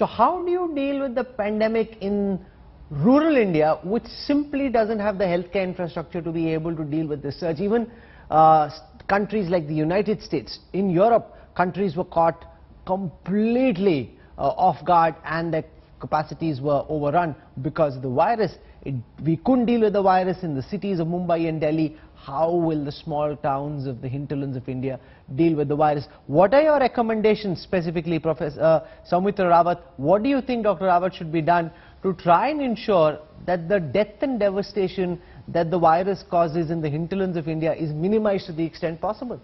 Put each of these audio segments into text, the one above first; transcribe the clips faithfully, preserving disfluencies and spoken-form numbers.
So how do you deal with the pandemic in rural India, which simply doesn't have the healthcare infrastructure to be able to deal with this surge? Even uh, countries like the United States, in Europe, countries were caught completely uh, off guard and their capacities were overrun because of the virus. It, we couldn't deal with the virus in the cities of Mumbai and Delhi. How will the small towns of the hinterlands of India deal with the virus? What are your recommendations specifically, Professor uh, Saumitra Rawat? What do you think, Doctor Rawat, should be done to try and ensure that the death and devastation that the virus causes in the hinterlands of India is minimized to the extent possible?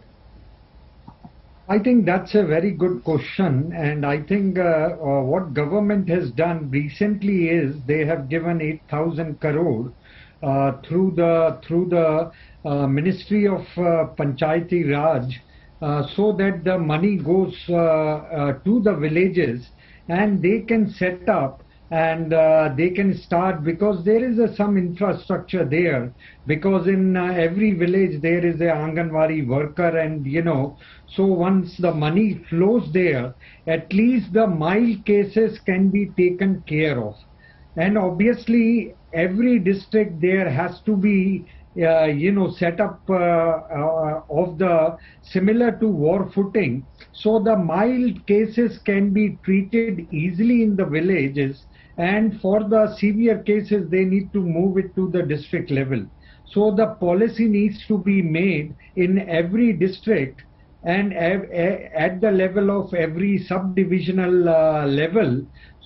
I think that's a very good question, and I think uh, uh, what government has done recently is they have given eight thousand crore uh, through the through the uh, Ministry of uh, Panchayati Raj, uh, so that the money goes uh, uh, to the villages and they can set up and uh, they can start, because there is a, some infrastructure there, because in uh, every village there is a anganwadi worker, and you know, so once the money flows there, at least the mild cases can be taken care of. And obviously every district there has to be Uh, you know, set up uh, uh, of the similar to war footing, so the mild cases can be treated easily in the villages, and for the severe cases they need to move it to the district level. So the policy needs to be made in every district and at the level of every subdivisional uh, level,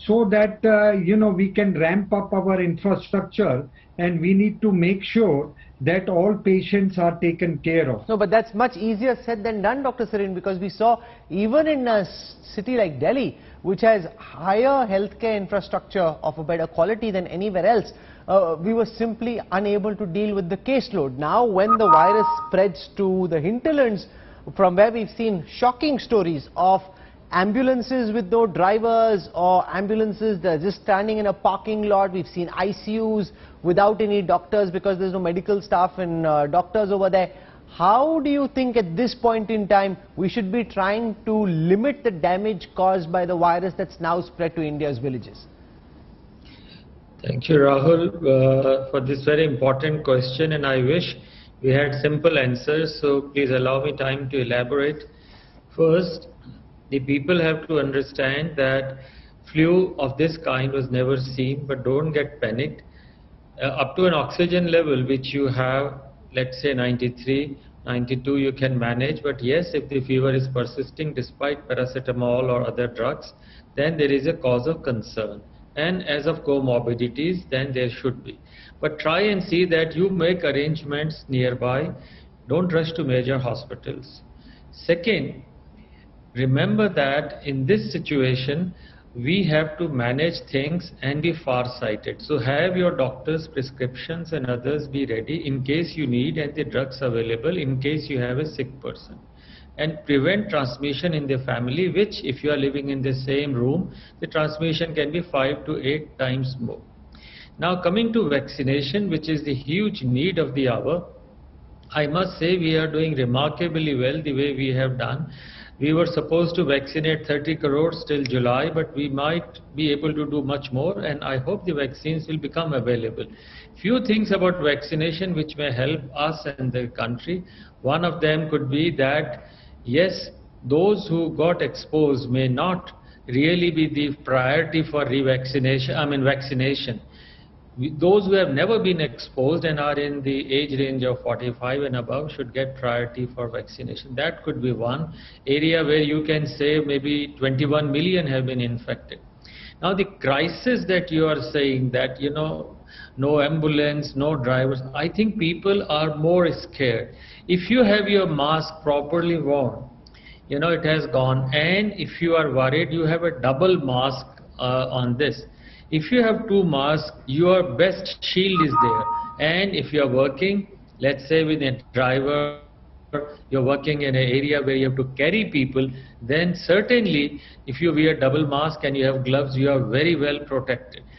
so that uh, you know, we can ramp up our infrastructure, and we need to make sure that all patients are taken care of. No, but that's much easier said than done, Doctor Sarin, because we saw even in a city like Delhi, which has higher healthcare infrastructure of a better quality than anywhere else, uh, we were simply unable to deal with the caseload. Now, when the virus spreads to the hinterlands, from where we've seen shocking stories of ambulances with no drivers, or ambulances that are just standing in a parking lot. We've seen I C Us without any doctors because there's no medical staff and uh, doctors over there. How do you think at this point in time we should be trying to limit the damage caused by the virus that's now spread to India's villages? Thank you, Rahul, uh, for this very important question, and I wish we had simple answers, so please allow me time to elaborate. First, the people have to understand that flu of this kind was never seen, but don't get panicked. Uh, up to an oxygen level which you have, let's say ninety-three, ninety-two, you can manage, but yes, if the fever is persisting despite paracetamol or other drugs, then there is a cause of concern. And as of comorbidities, then there should be. But try and see that you make arrangements nearby. Don't rush to major hospitals. Second, remember that in this situation, we have to manage things and be far-sighted. So have your doctor's prescriptions and others be ready in case you need, and the drugs available in case you have a sick person. And prevent transmission in the family, which if you are living in the same room, the transmission can be five to eight times more. Now coming to vaccination, which is the huge need of the hour, I must say we are doing remarkably well the way we have done. We were supposed to vaccinate thirty crores till July, but we might be able to do much more, and I hope the vaccines will become available. Few things about vaccination which may help us and the country. One of them could be that yes, those who got exposed may not really be the priority for revaccination, I mean vaccination. Those who have never been exposed and are in the age range of forty-five and above should get priority for vaccination. That could be one area where you can say maybe twenty-one million have been infected. Now the crisis that you are saying that, you know, no ambulance, no drivers, I think people are more scared. If you have your mask properly worn, you know, it has gone, and if you are worried, you have a double mask uh, on this. If you have two masks, your best shield is there. And if you are working, let's say with a driver, you're working in an area where you have to carry people, then certainly if you wear double mask and you have gloves, you are very well protected.